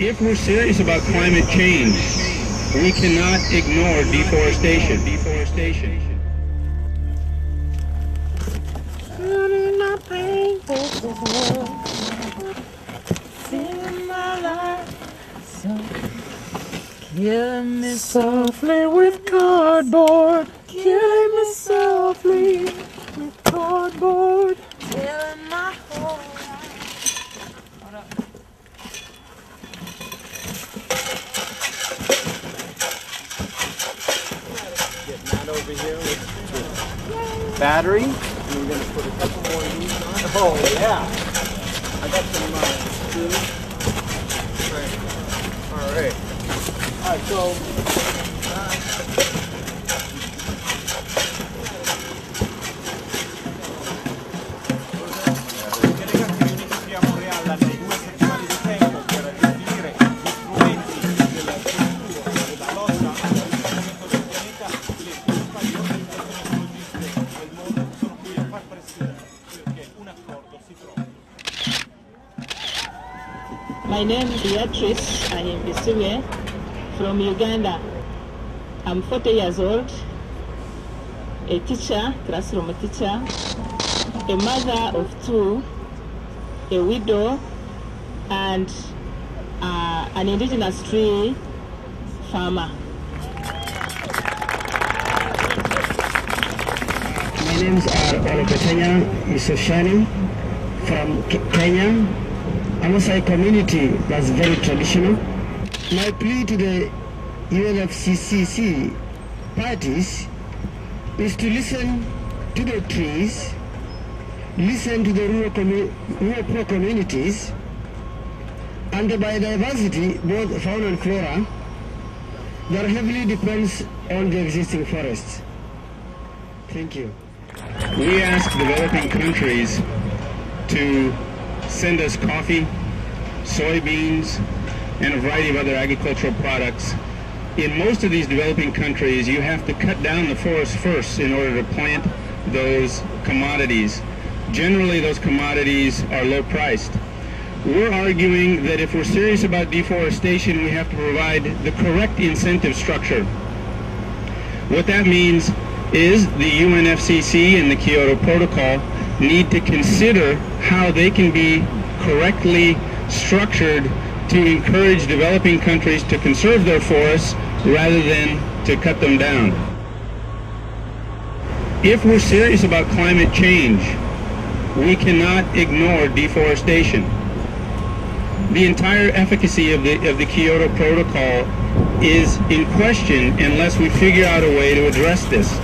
If we're serious about climate change, we cannot ignore deforestation. Kill me softly with cardboard. Kill me softly with cardboard. Kill my whole life. Hold up. Get that over here with the battery. And we're going to put a couple more of these on. Oh, yeah. I got some food. All right. All right. Alright, so my name is Beatrice. I am Biswe. From Uganda. I'm 40 years old, a teacher, classroom teacher, a mother of two, a widow, and an indigenous tree farmer. My names are Alekatenya Yusuf-Shani from Kenya. I'm also a community that's very traditional. My plea to the UNFCCC parties is to listen to the trees, listen to the rural communities, and the biodiversity, both fauna and flora, that heavily depends on the existing forests. Thank you. We ask developing countries to send us coffee, soybeans, and a variety of other agricultural products. In most of these developing countries, you have to cut down the forest first in order to plant those commodities. Generally, those commodities are low priced. We're arguing that if we're serious about deforestation, we have to provide the correct incentive structure. What that means is the UNFCCC and the Kyoto Protocol need to consider how they can be correctly structured to encourage developing countries to conserve their forests rather than to cut them down. If we're serious about climate change, we cannot ignore deforestation. The entire efficacy of the Kyoto Protocol is in question unless we figure out a way to address this.